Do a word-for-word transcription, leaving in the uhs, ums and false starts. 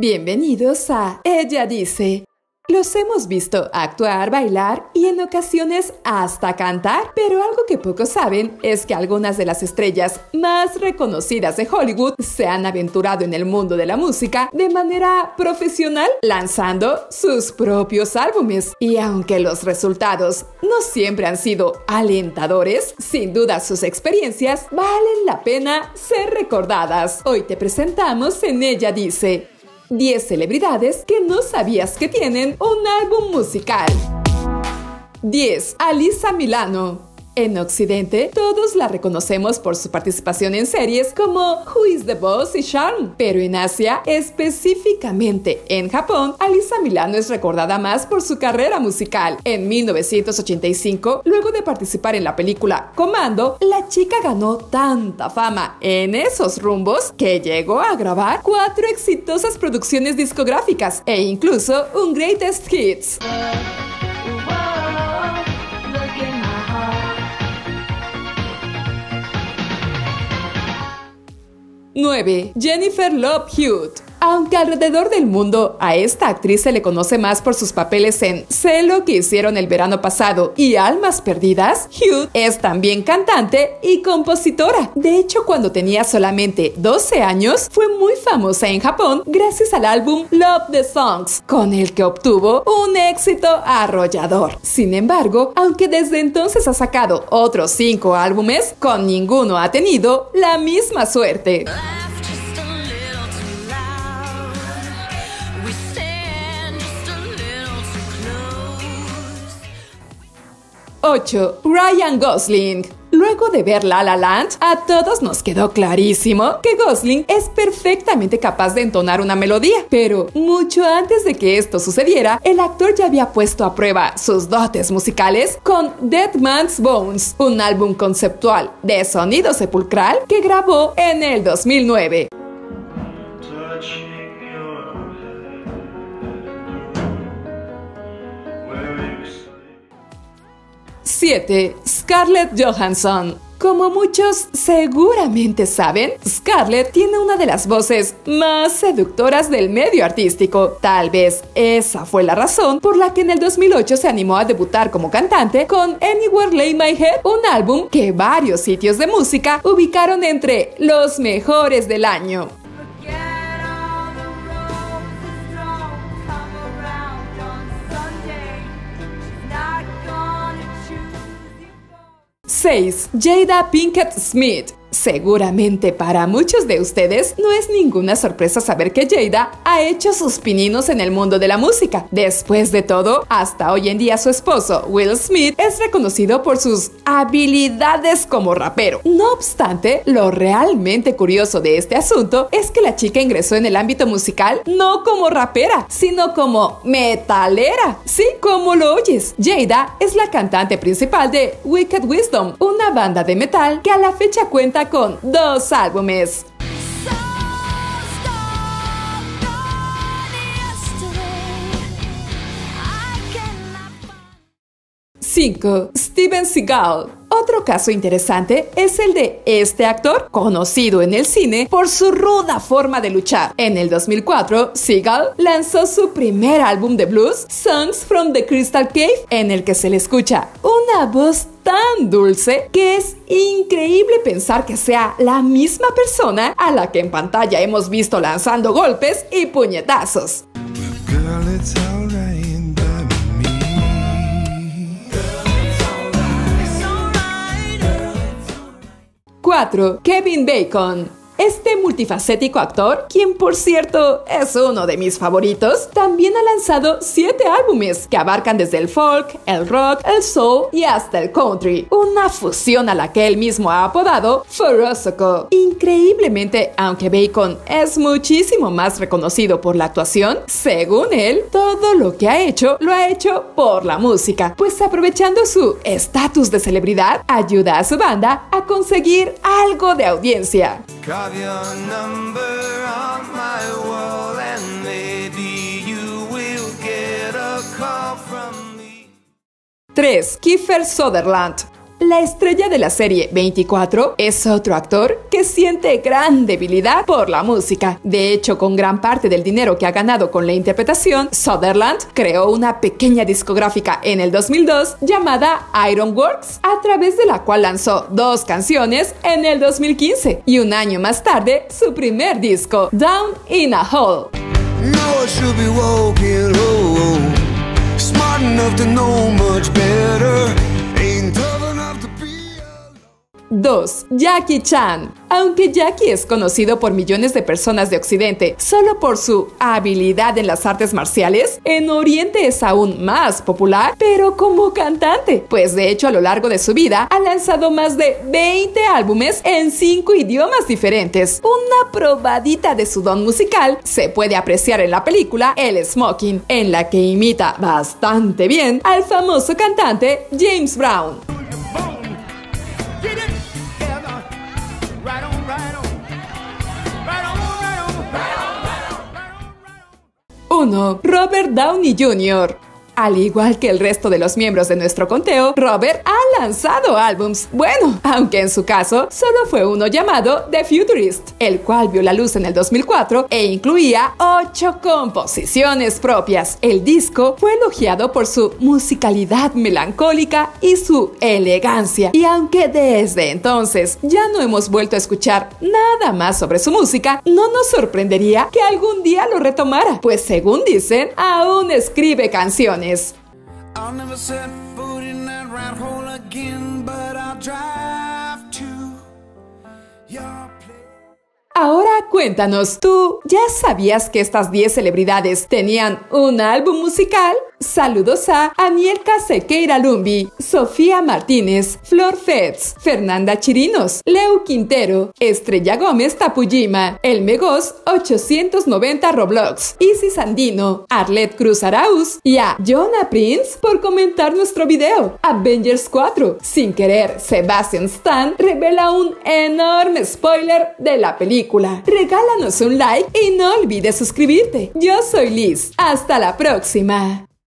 Bienvenidos a Ella Dice. Los hemos visto actuar, bailar y en ocasiones hasta cantar, pero algo que pocos saben es que algunas de las estrellas más reconocidas de Hollywood se han aventurado en el mundo de la música de manera profesional, lanzando sus propios álbumes. Y aunque los resultados no siempre han sido alentadores, sin duda sus experiencias valen la pena ser recordadas. Hoy te presentamos en Ella Dice, diez celebridades que no sabías que tienen un álbum musical. diez. Alyssa Milano. En Occidente, todos la reconocemos por su participación en series como Who is the Boss y Charm, pero en Asia, específicamente en Japón, Alyssa Milano es recordada más por su carrera musical. En mil novecientos ochenta y cinco, luego de participar en la película Comando, la chica ganó tanta fama en esos rumbos que llegó a grabar cuatro exitosas producciones discográficas e incluso un Greatest Hits. nueve. Jennifer Love Hewitt. Aunque alrededor del mundo a esta actriz se le conoce más por sus papeles en Sé lo que hicieron el verano pasado y Almas perdidas, Hewitt es también cantante y compositora. De hecho, cuando tenía solamente doce años, fue muy famosa en Japón gracias al álbum Love the Songs, con el que obtuvo un éxito arrollador. Sin embargo, aunque desde entonces ha sacado otros cinco álbumes, con ninguno ha tenido la misma suerte. ocho. Ryan Gosling. Luego de ver La La Land, a todos nos quedó clarísimo que Gosling es perfectamente capaz de entonar una melodía, pero mucho antes de que esto sucediera, el actor ya había puesto a prueba sus dotes musicales con Dead Man's Bones, un álbum conceptual de sonido sepulcral que grabó en el dos mil nueve. siete. Scarlett Johansson. Como muchos seguramente saben, Scarlett tiene una de las voces más seductoras del medio artístico. Tal vez esa fue la razón por la que en el dos mil ocho se animó a debutar como cantante con Anywhere Lay My Head, un álbum que varios sitios de música ubicaron entre los mejores del año. seis. Jada Pinkett Smith. Seguramente para muchos de ustedes no es ninguna sorpresa saber que Jada ha hecho sus pininos en el mundo de la música. Después de todo, hasta hoy en día su esposo, Will Smith, es reconocido por sus habilidades como rapero. No obstante, lo realmente curioso de este asunto es que la chica ingresó en el ámbito musical no como rapera, sino como metalera. Sí, como lo oyes, Jada es la cantante principal de Wicked Wisdom, una banda de metal que a la fecha cuenta con dos álbumes. cinco. Steven Seagal. Otro caso interesante es el de este actor, conocido en el cine por su ruda forma de luchar. En el dos mil cuatro, Seagal lanzó su primer álbum de blues, Songs from the Crystal Cave, en el que se le escucha una voz tan dulce que es increíble pensar que sea la misma persona a la que en pantalla hemos visto lanzando golpes y puñetazos. cuatro. Kevin Bacon. Este multifacético actor, quien por cierto es uno de mis favoritos, también ha lanzado siete álbumes que abarcan desde el folk, el rock, el soul y hasta el country, una fusión a la que él mismo ha apodado Forosoco. Increíblemente, aunque Bacon es muchísimo más reconocido por la actuación, según él, todo lo que ha hecho lo ha hecho por la música, pues aprovechando su estatus de celebridad, ayuda a su banda a conseguir algo de audiencia. Grab your number on my wall and maybe you will get a call from me. tres. Kiefer Sutherland. La estrella de la serie veinticuatro es otro actor que siente gran debilidad por la música. De hecho, con gran parte del dinero que ha ganado con la interpretación, Sutherland creó una pequeña discográfica en el dos mil dos llamada Ironworks, a través de la cual lanzó dos canciones en el dos mil quince y un año más tarde su primer disco, Down in a Hole. dos. Jackie Chan. Aunque Jackie es conocido por millones de personas de Occidente solo por su habilidad en las artes marciales, en Oriente es aún más popular, pero como cantante, pues de hecho a lo largo de su vida ha lanzado más de veinte álbumes en cinco idiomas diferentes. Una probadita de su don musical se puede apreciar en la película El Smoking, en la que imita bastante bien al famoso cantante James Brown. uno. Robert Downey junior Al igual que el resto de los miembros de nuestro conteo, Robert ha lanzado álbums. Bueno, aunque en su caso solo fue uno llamado The Futurist, el cual vio la luz en el dos mil cuatro e incluía ocho composiciones propias. El disco fue elogiado por su musicalidad melancólica y su elegancia. Y aunque desde entonces ya no hemos vuelto a escuchar nada más sobre su música, no nos sorprendería que algún día lo retomara, pues según dicen, aún escribe canciones. I'll never set foot in that rat hole again, but I'll drive to your place. Ahora cuéntanos, ¿tú ya sabías que estas diez celebridades tenían un álbum musical? Saludos a Anielka Sequeira Lumbi, Sofía Martínez, Flor Fetz, Fernanda Chirinos, Leo Quintero, Estrella Gómez Tapujima, El Megos ochocientos noventa Roblox, Isis Andino, Arlette Cruz Arauz y a Jonah Prince por comentar nuestro video. Avengers cuatro. Sin querer, Sebastián Stan revela un enorme spoiler de la película. Regálanos un like y no olvides suscribirte. Yo soy Liz. Hasta la próxima.